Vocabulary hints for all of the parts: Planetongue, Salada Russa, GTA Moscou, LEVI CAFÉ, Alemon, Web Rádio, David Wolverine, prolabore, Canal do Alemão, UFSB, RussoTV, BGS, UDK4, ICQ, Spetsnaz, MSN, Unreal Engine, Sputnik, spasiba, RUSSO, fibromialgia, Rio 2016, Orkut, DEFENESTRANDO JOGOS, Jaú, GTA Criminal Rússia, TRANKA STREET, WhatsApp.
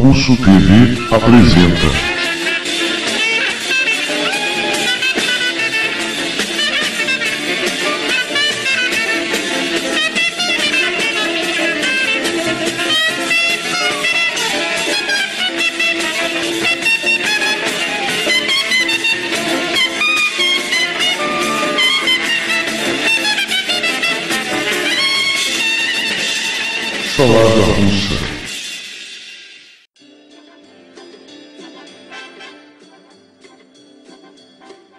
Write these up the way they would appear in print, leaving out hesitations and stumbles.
Russo TV apresenta Salada Russa.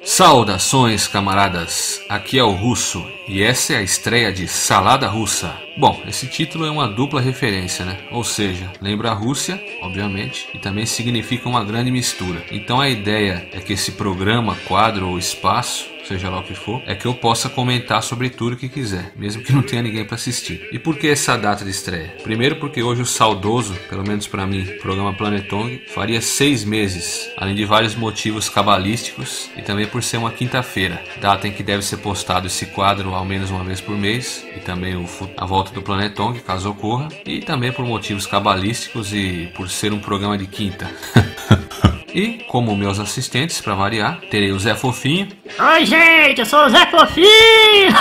Saudações, camaradas! Aqui é o Russo e essa é a estreia de Salada Russa. Bom, esse título é uma dupla referência, né? Ou seja, lembra a Rússia, obviamente, e também significa uma grande mistura. Então a ideia é que esse programa, quadro ou espaço, seja lá o que for, é que eu possa comentar sobre tudo que quiser, mesmo que não tenha ninguém para assistir. E por que essa data de estreia? Primeiro porque hoje o saudoso, pelo menos para mim, programa Planetongue, faria 6 meses, além de vários motivos cabalísticos e também por ser uma quinta-feira, data em que deve ser postado esse quadro ao menos uma vez por mês, e também a volta do Planetongue, caso ocorra, e também por motivos cabalísticos e por ser um programa de quinta. E, como meus assistentes, para variar, terei o Zé Fofinho. Oi, gente, eu sou o Zé Fofinho!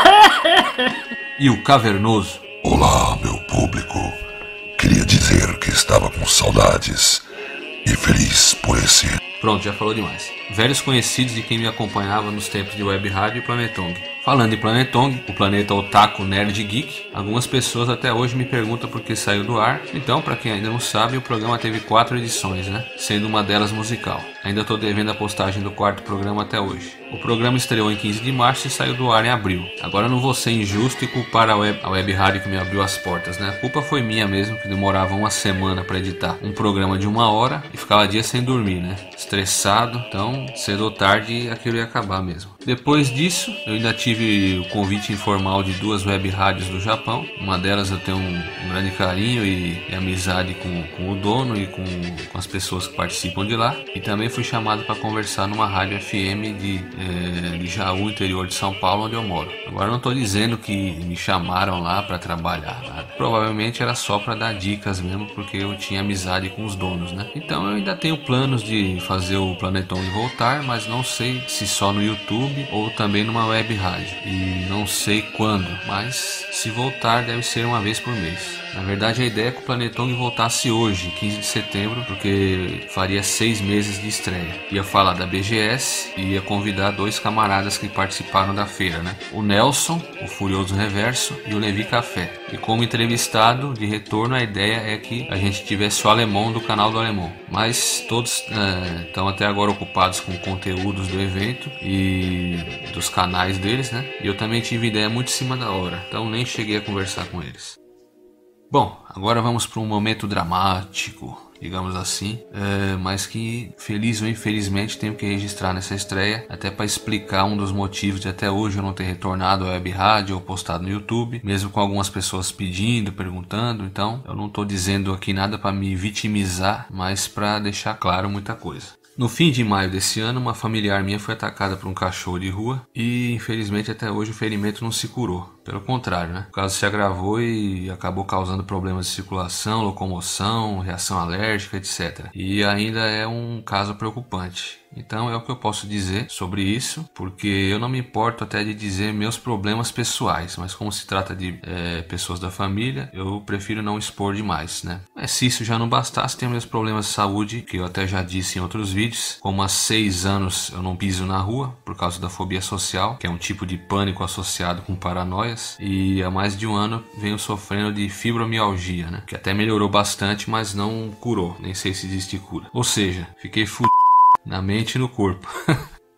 E o Cavernoso. Olá, meu público. Queria dizer que estava com saudades e feliz por esse... Pronto, já falou demais. Velhos conhecidos de quem me acompanhava nos tempos de Web Rádio e Planetongue. Falando em Planetongue, o planeta otaku, nerd, geek, algumas pessoas até hoje me perguntam por que saiu do ar. Então, para quem ainda não sabe, o programa teve 4 edições, né? Sendo uma delas musical. Ainda estou devendo a postagem do 4º programa até hoje. O programa estreou em 15 de março e saiu do ar em abril. Agora não vou ser injusto e culpar a web rádio que me abriu as portas, né? A culpa foi minha mesmo, que demorava uma semana para editar um programa de 1 hora e ficava dias sem dormir, né? Estressado, então cedo ou tarde aquilo ia acabar mesmo. Depois disso, eu ainda tive o convite informal de 2 web rádios do Japão. Uma delas eu tenho um grande carinho e amizade com o dono e com as pessoas que participam de lá. E também fui chamado para conversar numa rádio FM de Jaú, interior de São Paulo, onde eu moro. Agora não estou dizendo que me chamaram lá para trabalhar, nada. Provavelmente era só para dar dicas mesmo, porque eu tinha amizade com os donos, né? Então eu ainda tenho planos de fazer o Planetongue voltar, mas não sei se só no YouTube ou também numa web rádio, e não sei quando, mas se voltar deve ser uma vez por mês. Na verdade, a ideia é que o Planetongue voltasse hoje, 15 de setembro, porque faria 6 meses de estreia. Ia falar da BGS e ia convidar 2 camaradas que participaram da feira, né? O Nelson, o Furioso Reverso, e o LEVI CAFÉ. E como entrevistado de retorno, a ideia é que a gente tivesse o Alemon do Canal do Alemão. Mas todos estão até agora ocupados com conteúdos do evento e dos canais deles, né? E eu também tive ideia muito em cima da hora, então nem cheguei a conversar com eles. Bom, agora vamos para um momento dramático, digamos assim, mas que, feliz ou infelizmente, tenho que registrar nessa estreia, até para explicar um dos motivos de até hoje eu não ter retornado à web rádio ou postado no YouTube, mesmo com algumas pessoas pedindo, perguntando. Então eu não estou dizendo aqui nada para me vitimizar, mas para deixar claro muita coisa. No fim de maio desse ano, uma familiar minha foi atacada por um cachorro de rua e, infelizmente, até hoje o ferimento não se curou. Pelo contrário, né? O caso se agravou e acabou causando problemas de circulação, locomoção, reação alérgica, etc. E ainda é um caso preocupante. Então é o que eu posso dizer sobre isso, porque eu não me importo até de dizer meus problemas pessoais, mas como se trata de pessoas da família, eu prefiro não expor demais, né? Mas se isso já não bastasse, tem meus problemas de saúde, que eu até já disse em outros vídeos, como há 6 anos eu não piso na rua, por causa da fobia social, que é um tipo de pânico associado com paranoias, e há mais de 1 ano venho sofrendo de fibromialgia, né? Que até melhorou bastante, mas não curou, nem sei se existe cura. Ou seja, fiquei fudido. Na mente e no corpo.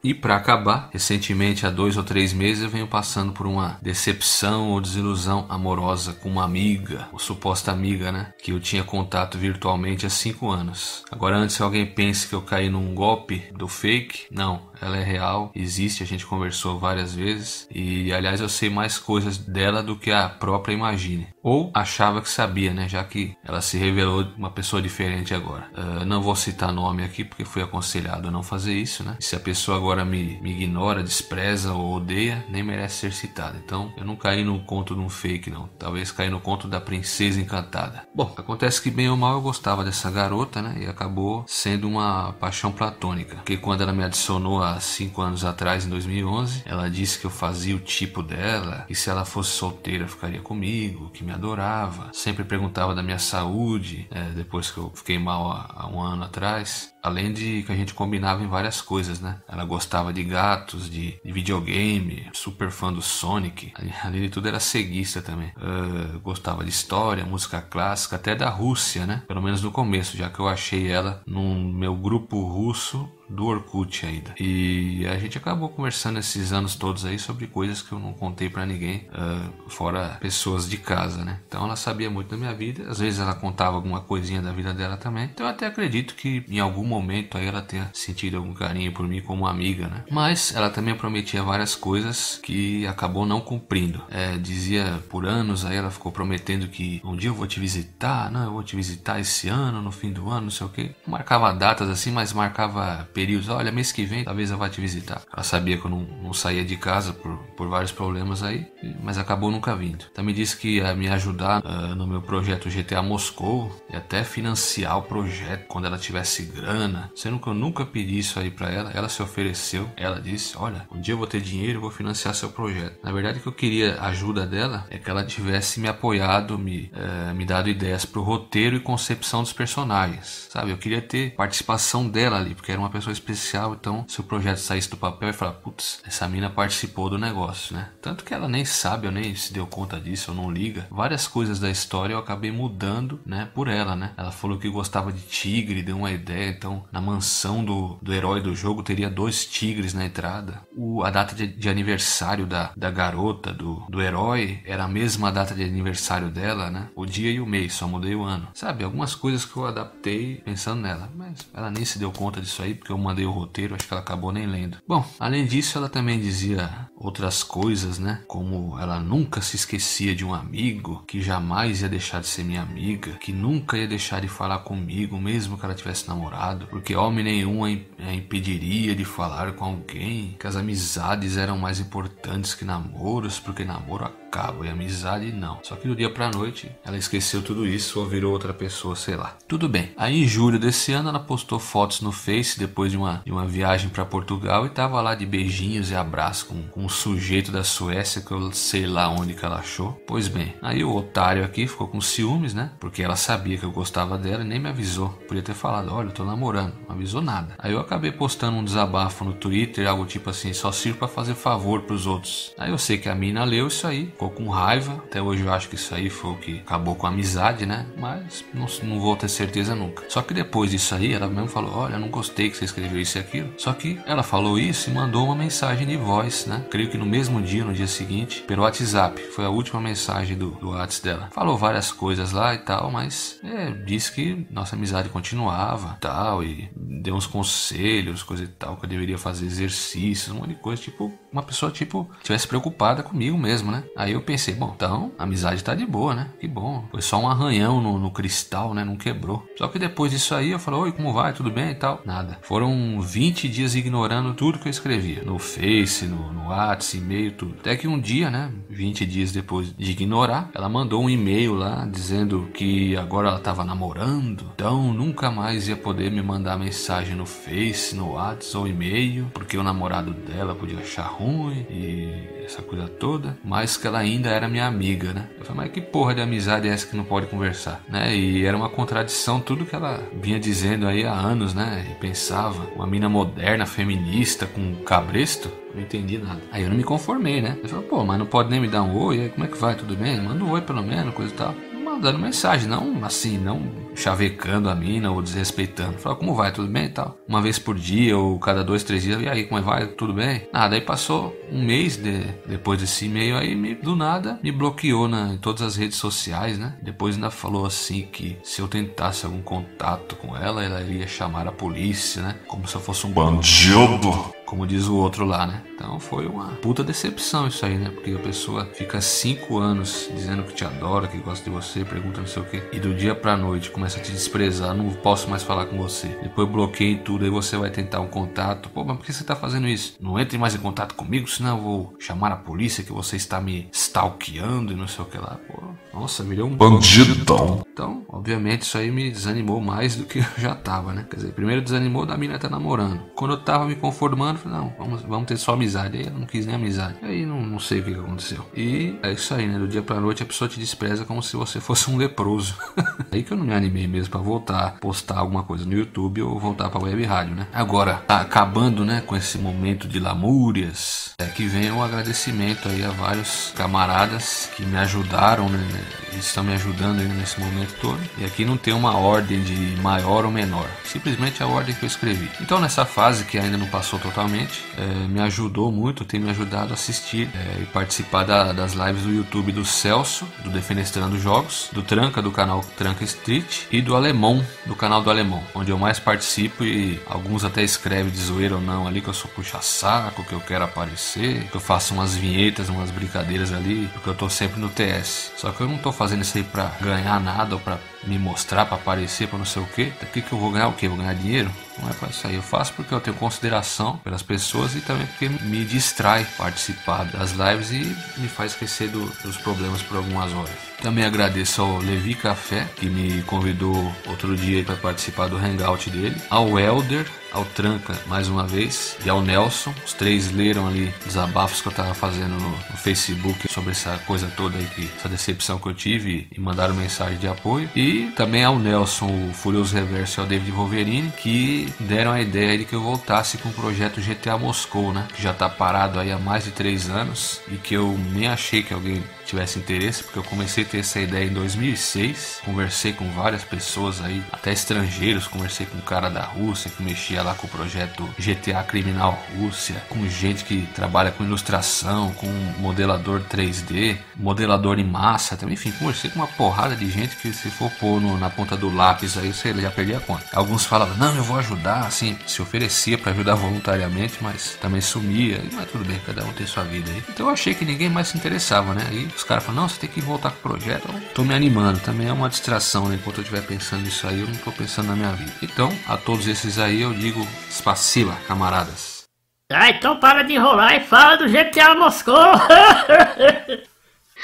E para acabar, recentemente, há 2 ou 3 meses, eu venho passando por uma decepção ou desilusão amorosa com uma amiga, ou suposta amiga, né? Que eu tinha contato virtualmente há 5 anos. Agora, antes que alguém pense que eu caí num golpe do fake, não. ela é real, existe, a gente conversou várias vezes e, aliás, eu sei mais coisas dela do que a própria Imagine. Ou achava que sabia, né, já que ela se revelou uma pessoa diferente agora. Não vou citar nome aqui porque fui aconselhado a não fazer isso, né? Se a pessoa agora me ignora, despreza ou odeia, nem merece ser citada. Então, eu não caí no conto de um fake, não. Talvez caí no conto da princesa encantada. Bom, acontece que bem ou mal eu gostava dessa garota, né? E acabou sendo uma paixão platônica. Porque quando ela me adicionou há 5 anos atrás, em 2011, ela disse que eu fazia o tipo dela, que se ela fosse solteira ficaria comigo, que me adorava, sempre perguntava da minha saúde, depois que eu fiquei mal há um ano atrás. Além de que a gente combinava em várias coisas, né? Ela gostava de gatos, de videogame, super fã do Sonic. Além de tudo, era ceguista também. Gostava de história, música clássica, até da Rússia, né? Pelo menos no começo, já que eu achei ela no meu grupo russo do Orkut ainda. E a gente acabou conversando esses anos todos aí sobre coisas que eu não contei pra ninguém, fora pessoas de casa, né? Então ela sabia muito da minha vida, às vezes ela contava alguma coisinha da vida dela também. Então eu até acredito que em algum momento aí ela tenha sentido algum carinho por mim como amiga, né? Mas ela também prometia várias coisas que acabou não cumprindo. Dizia por anos, aí ela ficou prometendo que um dia eu vou te visitar, não, eu vou te visitar esse ano, no fim do ano, não sei o que. Marcava datas assim, mas marcava períodos, olha, mês que vem talvez ela vá te visitar. Ela sabia que eu não saía de casa por vários problemas aí, mas acabou nunca vindo. Também disse que ia me ajudar no meu projeto GTA Moscou e até financiar o projeto quando ela tivesse grana, sendo que eu nunca pedi isso aí pra ela. Ela se ofereceu, ela disse, olha, um dia eu vou ter dinheiro, vou financiar seu projeto. Na verdade, o que eu queria a ajuda dela é que ela tivesse me apoiado, me dado ideias pro roteiro e concepção dos personagens, sabe? Eu queria ter participação dela ali, porque era uma pessoa especial. Então se o projeto saísse do papel e falar, putz, essa mina participou do negócio, né? Tanto que ela nem sabe, eu nem se deu conta disso, eu não liga. Várias coisas da história eu acabei mudando, né, por ela, né? Ela falou que gostava de tigre, deu uma ideia, então na mansão do herói do jogo teria 2 tigres na entrada. A data de aniversário da garota, do herói, era a mesma data de aniversário dela, né? O dia e o mês, só mudei o ano, sabe? Algumas coisas que eu adaptei pensando nela, mas ela nem se deu conta disso aí, porque eu mandei o roteiro, acho que ela acabou nem lendo. Bom, além disso, ela também dizia outras coisas, né? Como ela nunca se esquecia de um amigo, que jamais ia deixar de ser minha amiga, que nunca ia deixar de falar comigo, mesmo que ela tivesse namorado, porque homem nenhum a impediria de falar com alguém, que as amizades eram mais importantes que namoros, porque namoro acaba e amizade não. Só que do dia pra noite, ela esqueceu tudo isso ou virou outra pessoa, sei lá. Tudo bem. Aí em julho desse ano, ela postou fotos no Face depois de uma viagem para Portugal e tava lá de beijinhos e abraços com um sujeito da Suécia, que eu sei lá onde que ela achou. Pois bem, aí o otário aqui ficou com ciúmes, né? Porque ela sabia que eu gostava dela e nem me avisou. Podia ter falado, olha, eu tô namorando. Não avisou nada. Aí eu acabei postando um desabafo no Twitter, algo tipo assim, só sirvo para fazer favor pros outros. Aí eu sei que a mina leu isso aí, ficou com raiva. Até hoje eu acho que isso aí foi o que acabou com a amizade, né? Mas não vou ter certeza nunca. Só que depois disso aí, ela mesmo falou, olha, não gostei que você escreveu isso e aquilo. Só que ela falou isso e mandou uma mensagem de voz, né? Creio que no mesmo dia, no dia seguinte, pelo WhatsApp. Foi a última mensagem do WhatsApp dela. Falou várias coisas lá e tal, mas disse que nossa amizade continuava e tal, e deu uns conselhos, coisa e tal, que eu deveria fazer exercícios, um monte de coisa, tipo, uma pessoa, tipo, tivesse preocupada comigo mesmo, né? Aí eu pensei, bom, então, a amizade tá de boa, né? Que bom. Foi só um arranhão no cristal, né? Não quebrou. Só que depois disso aí, eu falei, oi, como vai? Tudo bem e tal? Nada. Foram 20 dias ignorando tudo que eu escrevia. No Face, no WhatsApp, e-mail, tudo. Até que um dia, né? 20 dias depois de ignorar, ela mandou um e-mail lá, dizendo que agora ela tava namorando. Então, nunca mais ia poder me mandar mensagem no Face, no WhatsApp ou e-mail, porque o namorado dela podia achar ruim e essa coisa toda. Mas que ela ainda era minha amiga, né? Eu falei, mas que porra de amizade é essa que não pode conversar, né? E era uma contradição tudo que ela vinha dizendo aí há anos, né? E pensava, uma mina moderna, feminista, com cabresto. Não entendi nada. Aí eu não me conformei, né? Eu falei, pô, mas não pode nem me dar um oi? Aí como é que vai? Tudo bem? Manda um oi pelo menos, coisa e tal. Mandando mensagem, não assim, não chavecando a mina ou desrespeitando. Falava, como vai, tudo bem e tal. Uma vez por dia ou cada 2, 3 dias, e aí, como vai, tudo bem? Nada, aí passou um mês depois desse e-mail aí, do nada, me bloqueou em todas as redes sociais, né? Depois ainda falou assim que se eu tentasse algum contato com ela, ela iria chamar a polícia, né? Como se eu fosse um bandido, como diz o outro lá, né? Então foi uma puta decepção isso aí, né? Porque a pessoa fica 5 anos dizendo que te adora, que gosta de você, pergunta não sei o quê, e do dia pra noite começa a te desprezar, não posso mais falar com você. Depois bloqueia tudo, aí você vai tentar um contato. Pô, mas por que você tá fazendo isso? Não entre mais em contato comigo, senão eu vou chamar a polícia que você está me stalkeando e não sei o que lá. Pô, nossa, virou um bandidão. Então, obviamente, isso aí me desanimou mais do que eu já tava, né? Quer dizer, primeiro desanimou da mina tá namorando. Quando eu tava me conformando, não, vamos ter só amizade. Aí eu não quis nem amizade. Aí não sei o que aconteceu. E é isso aí, né? Do dia pra noite a pessoa te despreza como se você fosse um leproso. Aí que eu não me animei mesmo pra voltar, postar alguma coisa no YouTube ou voltar pra web rádio, né? Agora, tá acabando, né? Com esse momento de lamúrias, é que vem um agradecimento aí a vários camaradas que me ajudaram, né? Eles estão me ajudando aí nesse momento todo. E aqui não tem uma ordem de maior ou menor, simplesmente a ordem que eu escrevi. Então nessa fase que ainda não passou totalmente, me ajudou muito, tem me ajudado a assistir e participar das lives do YouTube do Celso, do DEFENESTRANDO JOGOS, do Tranka, do canal TRANKA STREET, e do ALEMON, do canal do Alemão, onde eu mais participo, e alguns até escrevem de zoeira ou não ali, que eu sou puxa-saco, que eu quero aparecer, que eu faço umas vinhetas, umas brincadeiras ali, porque eu tô sempre no TS. Só que eu não tô fazendo isso aí pra ganhar nada, ou pra me mostrar, pra aparecer, pra não sei o quê. Daqui que eu vou ganhar o quê? Vou ganhar dinheiro? Não é pra isso aí. Eu faço porque eu tenho consideração pelas pessoas e também porque me distrai participar das lives e me faz esquecer dos problemas por algumas horas. Também agradeço ao LEVI CAFÉ, que me convidou outro dia para participar do hangout dele, ao Helder, ao Tranka mais uma vez e ao Nelson. Os três leram ali desabafos que eu tava fazendo no Facebook sobre essa coisa toda aí, essa decepção que eu tive, e mandaram mensagem de apoio. E também ao Nelson, o Furioso Reverso, e ao David Wolverine, que deram a ideia de que eu voltasse com o projeto GTA Moscou, né? Que já tá parado aí há mais de 3 anos e que eu nem achei que alguém tivesse interesse, porque eu comecei a ter essa ideia em 2006, conversei com várias pessoas aí, até estrangeiros, conversei com um cara da Rússia que mexia lá com o projeto GTA Criminal Rússia, com gente que trabalha com ilustração, com modelador 3D, modelador em massa também, enfim, conversei com uma porrada de gente que, se for pôr na ponta do lápis aí, você já perdi a conta. Alguns falavam, não, eu vou ajudar, assim, se oferecia para ajudar voluntariamente, mas também sumia, mas tudo bem, cada um tem sua vida aí. Então eu achei que ninguém mais se interessava, né? E os caras falam, não, você tem que voltar com o projeto. Eu tô me animando, também é uma distração, né? Enquanto eu estiver pensando nisso aí, eu não tô pensando na minha vida. Então, a todos esses aí eu digo, spasiba, camaradas. Ah, então para de enrolar e fala do GTA Moscou.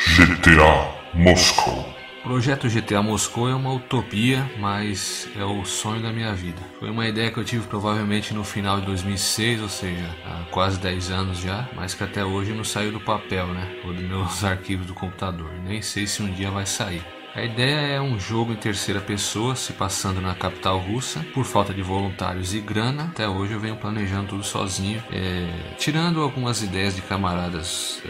GTA Moscou. O projeto GTA Moscou é uma utopia, mas é o sonho da minha vida. Foi uma ideia que eu tive provavelmente no final de 2006, ou seja, há quase 10 anos já, mas que até hoje não saiu do papel, né? Ou dos meus arquivos do computador. Nem sei se um dia vai sair. A ideia é um jogo em terceira pessoa se passando na capital russa. Por falta de voluntários e grana, até hoje eu venho planejando tudo sozinho, tirando algumas ideias de camaradas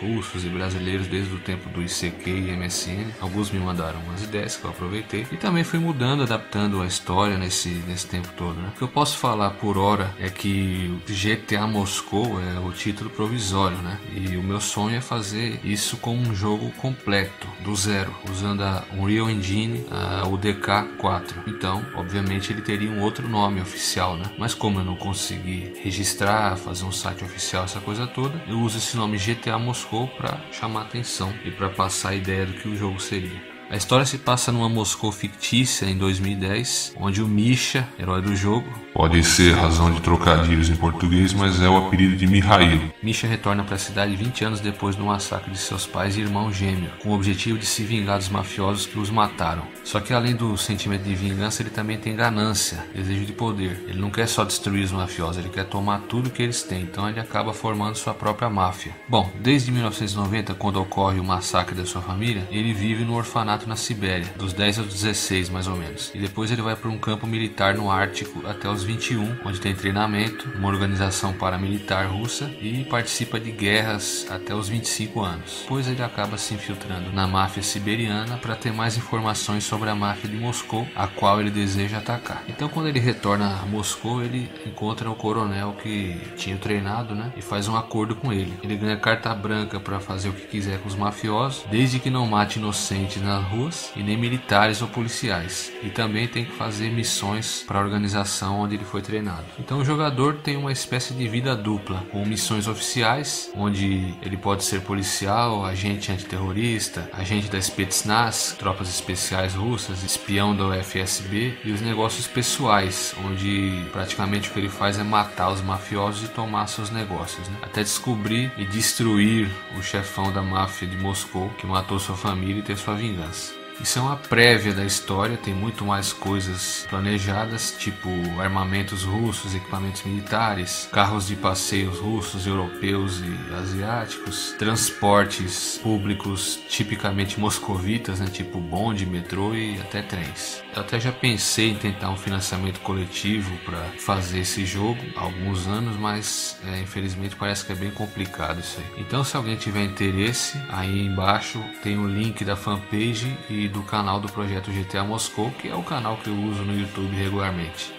russos e brasileiros desde o tempo do ICQ e MSN. Alguns me mandaram umas ideias que eu aproveitei e também fui mudando, adaptando a história nesse tempo todo, né? O que eu posso falar por hora é que GTA Moscou é o título provisório, né? E o meu sonho é fazer isso como um jogo completo, do zero, usando da Unreal Engine, a UDK4. Então, obviamente, ele teria um outro nome oficial, né? Mas como eu não consegui registrar, fazer um site oficial, essa coisa toda, eu uso esse nome GTA Moscou para chamar atenção e para passar a ideia do que o jogo seria. A história se passa numa Moscou fictícia em 2010, onde o Misha, herói do jogo... Pode ser razão de trocadilhos em português, mas é o apelido de Mihail. Misha retorna para a cidade 20 anos depois do massacre de seus pais e irmão gêmeo, com o objetivo de se vingar dos mafiosos que os mataram. Só que além do sentimento de vingança, ele também tem ganância, desejo de poder. Ele não quer só destruir os mafiosos, ele quer tomar tudo que eles têm, então ele acaba formando sua própria máfia. Bom, desde 1990, quando ocorre o massacre da sua família, ele vive no orfanato internato na Sibéria, dos 10 aos 16 mais ou menos, e depois ele vai para um campo militar no Ártico até os 21, onde tem treinamento, uma organização paramilitar russa e participa de guerras até os 25 anos. Depois ele acaba se infiltrando na máfia siberiana para ter mais informações sobre a máfia de Moscou, a qual ele deseja atacar. Então quando ele retorna a Moscou, ele encontra o coronel que tinha treinado, né, e faz um acordo com ele. Ele ganha carta branca para fazer o que quiser com os mafiosos, desde que não mate inocentes nas ruas e nem militares ou policiais. E também tem que fazer missões para a organização onde ele foi treinado. Então o jogador tem uma espécie de vida dupla, com missões oficiais, onde ele pode ser policial, agente antiterrorista, agente da Spetsnaz, tropas especiais russas, espião da UFSB, e os negócios pessoais, onde praticamente o que ele faz é matar os mafiosos e tomar seus negócios, né? Até descobrir e destruir o chefão da máfia de Moscou, que matou sua família, e ter sua vingança. Isso é uma prévia da história, tem muito mais coisas planejadas, tipo armamentos russos, equipamentos militares, carros de passeios russos, europeus e asiáticos, transportes públicos tipicamente moscovitas, né, tipo bonde, metrô e até trens. Eu até já pensei em tentar um financiamento coletivo para fazer esse jogo há alguns anos, mas infelizmente parece que é bem complicado isso aí. Então se alguém tiver interesse, aí embaixo tem o link da fanpage e do canal do projeto GTA Moscou, que é o canal que eu uso no YouTube regularmente.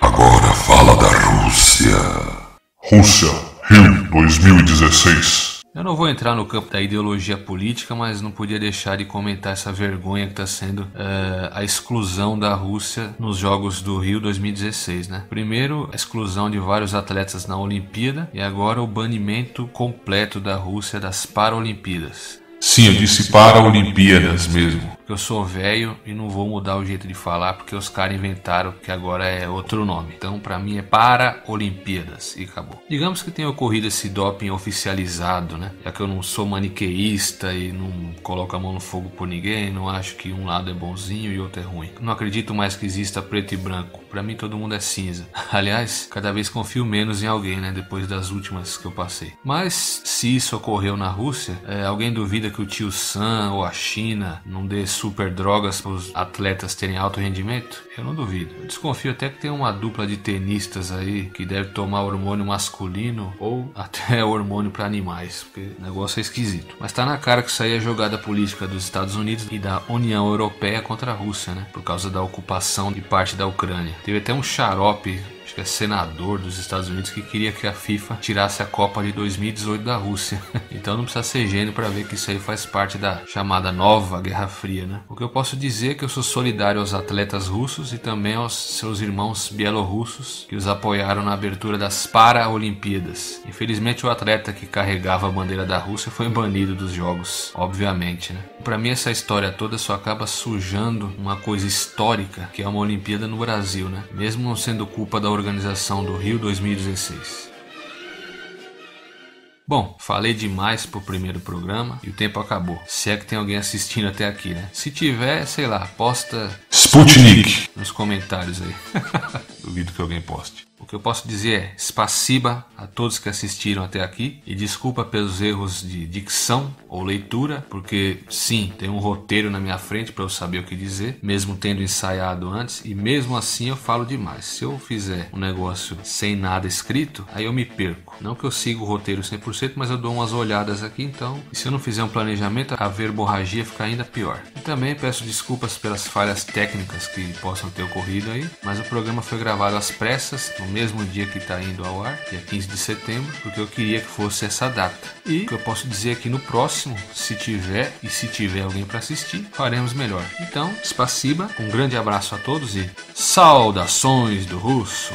Agora fala da Rússia. Rússia, Rio 2016. Eu não vou entrar no campo da ideologia política, mas não podia deixar de comentar essa vergonha que está sendo a exclusão da Rússia nos jogos do Rio 2016, né? Primeiro, a exclusão de vários atletas na Olimpíada, e agora o banimento completo da Rússia das Paralimpíadas. Sim, eu disse para Olimpíadas mesmo. Eu sou velho e não vou mudar o jeito de falar, porque os caras inventaram que agora é outro nome. Então pra mim é para Olimpíadas e acabou. Digamos que tenha ocorrido esse doping oficializado, né? Já que eu não sou maniqueísta e não coloco a mão no fogo por ninguém, não acho que um lado é bonzinho e outro é ruim. Não acredito mais que exista preto e branco. Pra mim todo mundo é cinza. Aliás, cada vez confio menos em alguém, né? Depois das últimas que eu passei. Mas se isso ocorreu na Rússia, alguém duvida que o tio Sam ou a China não dê super drogas para os atletas terem alto rendimento? Eu não duvido. Eu desconfio até que tem uma dupla de tenistas aí que deve tomar hormônio masculino ou até hormônio para animais, porque o negócio é esquisito. Mas tá na cara que isso aí é jogada política dos Estados Unidos e da União Europeia contra a Rússia, né? Por causa da ocupação de parte da Ucrânia. Teve até um xarope, acho que é senador dos Estados Unidos, que queria que a FIFA tirasse a Copa de 2018 da Rússia. Então não precisa ser gênio para ver que isso aí faz parte da chamada nova Guerra Fria, né? O que eu posso dizer é que eu sou solidário aos atletas russos e também aos seus irmãos bielorrussos que os apoiaram na abertura das Paralimpíadas. Infelizmente o atleta que carregava a bandeira da Rússia foi banido dos jogos, obviamente, né? Para mim essa história toda só acaba sujando uma coisa histórica que é uma Olimpíada no Brasil, né? Mesmo não sendo culpa da organização do Rio 2016. Bom, falei demais pro primeiro programa e o tempo acabou. Se é que tem alguém assistindo até aqui, né? Se tiver, sei lá, posta Sputnik nos comentários aí. Duvido que alguém poste. O que eu posso dizer é spasiba a todos que assistiram até aqui e desculpa pelos erros de dicção ou leitura, porque sim, tem um roteiro na minha frente para eu saber o que dizer, mesmo tendo ensaiado antes, e mesmo assim eu falo demais. Se eu fizer um negócio sem nada escrito, aí eu me perco. Não que eu siga o roteiro 100%, mas eu dou umas olhadas aqui, então, e se eu não fizer um planejamento, a verborragia fica ainda pior. E também peço desculpas pelas falhas técnicas que possam ter ocorrido aí, mas o programa foi gravado às pressas, no mesmo dia que está indo ao ar, dia 15 de setembro, porque eu queria que fosse essa data. E o que eu posso dizer é que no próximo, se tiver alguém para assistir, faremos melhor. Então, spasiba, um grande abraço a todos e saudações do russo!